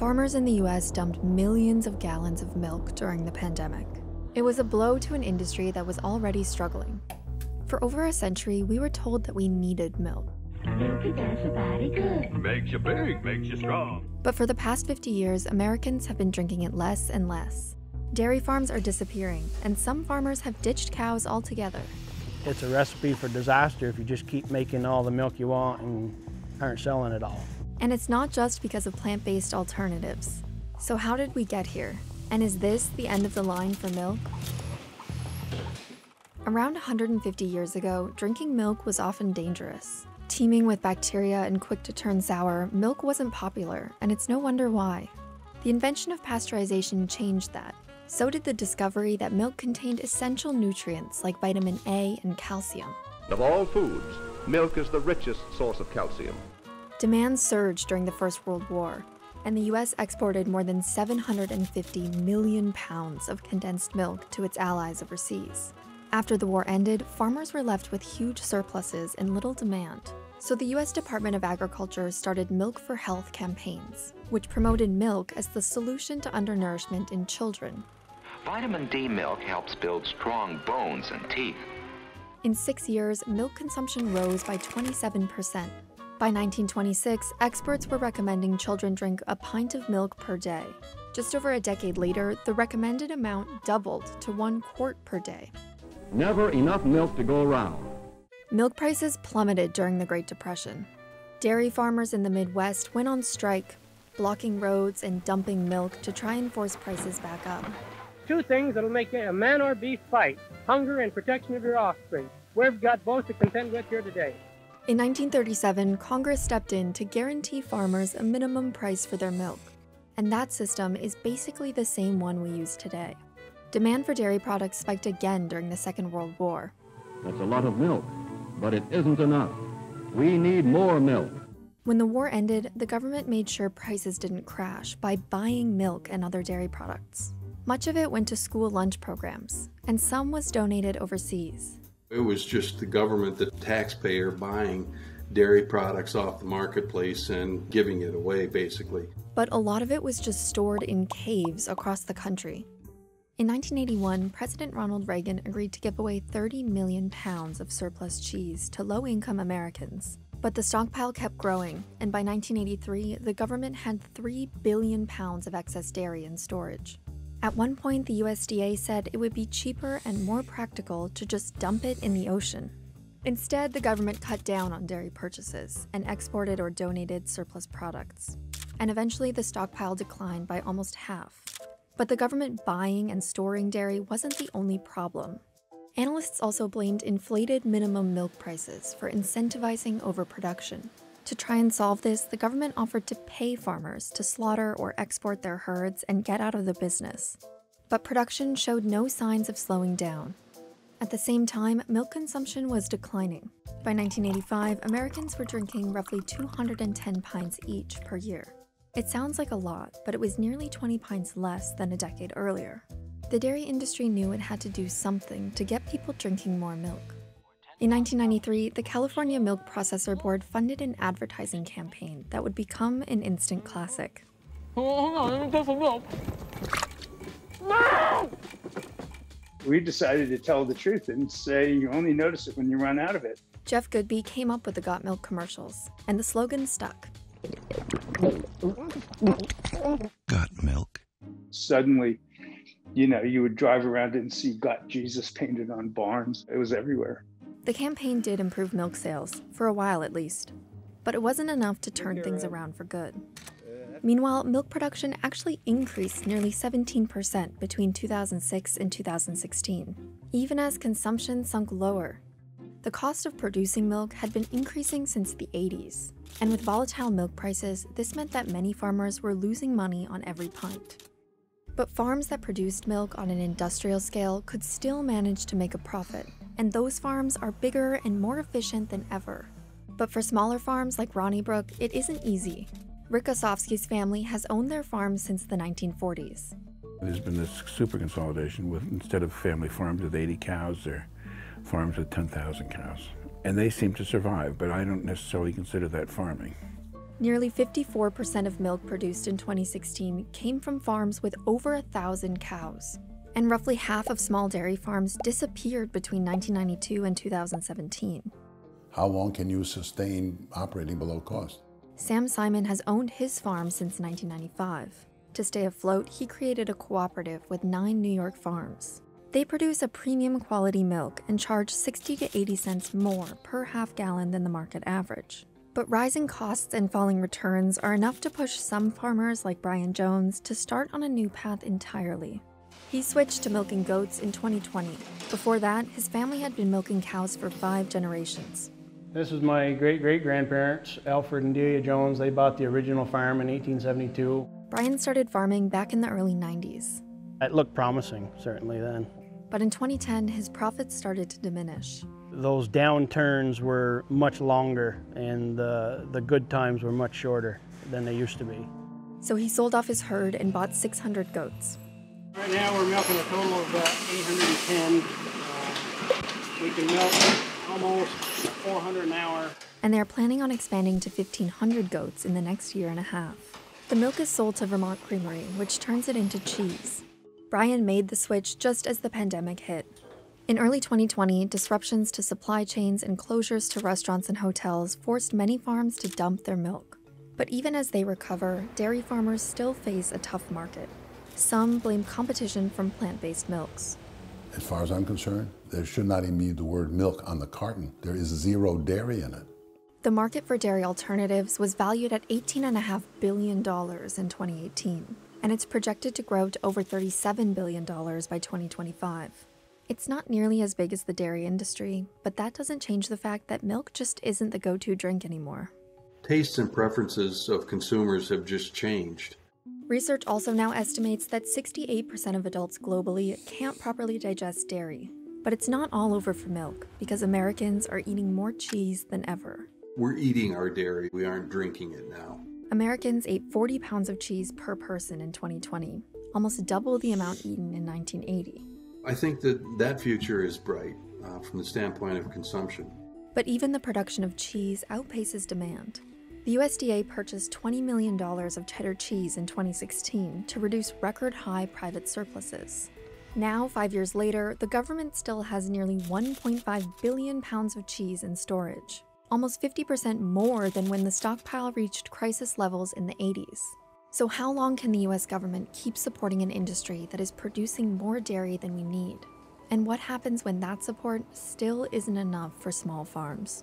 Farmers in the US dumped millions of gallons of milk during the pandemic. It was a blow to an industry that was already struggling. For over a century, we were told that we needed milk. Milk does a body good. Makes you big, makes you strong. But for the past 50 years, Americans have been drinking it less and less. Dairy farms are disappearing, and some farmers have ditched cows altogether. It's a recipe for disaster if you just keep making all the milk you want and aren't selling it all. And it's not just because of plant-based alternatives. So how did we get here? And is this the end of the line for milk? Around 150 years ago, drinking milk was often dangerous. Teeming with bacteria and quick to turn sour, milk wasn't popular, and it's no wonder why. The invention of pasteurization changed that. So did the discovery that milk contained essential nutrients like vitamin A and calcium. Of all foods, milk is the richest source of calcium. Demand surged during the First World War, and the US exported more than 750 million pounds of condensed milk to its allies overseas. After the war ended, farmers were left with huge surpluses and little demand. So the US Department of Agriculture started Milk for Health campaigns, which promoted milk as the solution to undernourishment in children. Vitamin D milk helps build strong bones and teeth. In 6 years, milk consumption rose by 27%. By 1926, experts were recommending children drink a pint of milk per day. Just over a decade later, the recommended amount doubled to 1 quart per day. Never enough milk to go around. Milk prices plummeted during the Great Depression. Dairy farmers in the Midwest went on strike, blocking roads and dumping milk to try and force prices back up. Two things that'll make a man or beast fight: hunger and protection of your offspring. We've got both to contend with here today. In 1937, Congress stepped in to guarantee farmers a minimum price for their milk. And that system is basically the same one we use today. Demand for dairy products spiked again during the Second World War. That's a lot of milk. But it isn't enough. We need more milk. When the war ended, the government made sure prices didn't crash by buying milk and other dairy products. Much of it went to school lunch programs, and some was donated overseas. It was just the government, the taxpayer, buying dairy products off the marketplace and giving it away, basically. But a lot of it was just stored in caves across the country. In 1981, President Ronald Reagan agreed to give away 30 million pounds of surplus cheese to low-income Americans. But the stockpile kept growing, and by 1983, the government had 3 billion pounds of excess dairy in storage. At one point, the USDA said it would be cheaper and more practical to just dump it in the ocean. Instead, the government cut down on dairy purchases and exported or donated surplus products. And eventually, the stockpile declined by almost half. But the government buying and storing dairy wasn't the only problem. Analysts also blamed inflated minimum milk prices for incentivizing overproduction. To try and solve this, the government offered to pay farmers to slaughter or export their herds and get out of the business. But production showed no signs of slowing down. At the same time, milk consumption was declining. By 1985, Americans were drinking roughly 210 pints each per year. It sounds like a lot, but it was nearly 20 pints less than a decade earlier. The dairy industry knew it had to do something to get people drinking more milk. In 1993, the California Milk Processor Board funded an advertising campaign that would become an instant classic. We decided to tell the truth and say you only notice it when you run out of it. Jeff Goodby came up with the Got Milk commercials, and the slogan stuck. Got milk. Suddenly, you know, you would drive around and see "Got Jesus" painted on barns. It was everywhere. The campaign did improve milk sales, for a while at least. But it wasn't enough to turn things around for good. Meanwhile, milk production actually increased nearly 17% between 2006 and 2016, even as consumption sunk lower. The cost of producing milk had been increasing since the 80s, and with volatile milk prices, this meant that many farmers were losing money on every pint. But farms that produced milk on an industrial scale could still manage to make a profit, and those farms are bigger and more efficient than ever. But for smaller farms like Ronnie Brook, it isn't easy. Rick Osofsky's family has owned their farm since the 1940s. There's been this super consolidation with, instead of family farms with 80 cows, they're farms with 10,000 cows. And they seem to survive, but I don't necessarily consider that farming. Nearly 54% of milk produced in 2016 came from farms with over 1,000 cows, and roughly half of small dairy farms disappeared between 1992 and 2017. How long can you sustain operating below cost? Sam Simon has owned his farm since 1995. To stay afloat, he created a cooperative with 9 New York farms. They produce a premium quality milk and charge 60 to 80 cents more per half gallon than the market average. But rising costs and falling returns are enough to push some farmers like Brian Jones to start on a new path entirely. He switched to milking goats in 2020. Before that, his family had been milking cows for 5 generations. This is my great-great-grandparents, Alfred and Delia Jones. They bought the original farm in 1872. Brian started farming back in the early 90s. It looked promising, certainly then. But in 2010, his profits started to diminish. Those downturns were much longer, and the good times were much shorter than they used to be. So he sold off his herd and bought 600 goats. Right now we're milking a total of about 810. We can milk almost 400 an hour. And they're planning on expanding to 1,500 goats in the next year and a half. The milk is sold to Vermont Creamery, which turns it into cheese. Brian made the switch just as the pandemic hit. In early 2020, disruptions to supply chains and closures to restaurants and hotels forced many farms to dump their milk. But even as they recover, dairy farmers still face a tough market. Some blame competition from plant-based milks. As far as I'm concerned, there should not even be the word milk on the carton. There is zero dairy in it. The market for dairy alternatives was valued at $18.5 billion in 2018, and it's projected to grow to over $37 billion by 2025. It's not nearly as big as the dairy industry, but that doesn't change the fact that milk just isn't the go-to drink anymore. Tastes and preferences of consumers have just changed. Research also now estimates that 68% of adults globally can't properly digest dairy. But it's not all over for milk, because Americans are eating more cheese than ever. We're eating our dairy, we aren't drinking it now. Americans ate 40 pounds of cheese per person in 2020, almost double the amount eaten in 1980. I think that future is bright from the standpoint of consumption. But even the production of cheese outpaces demand. The USDA purchased $20 million of cheddar cheese in 2016 to reduce record-high private surpluses. Now, 5 years later, the government still has nearly 1.5 billion pounds of cheese in storage, almost 50% more than when the stockpile reached crisis levels in the 80s. So how long can the U.S. government keep supporting an industry that is producing more dairy than we need? And what happens when that support still isn't enough for small farms?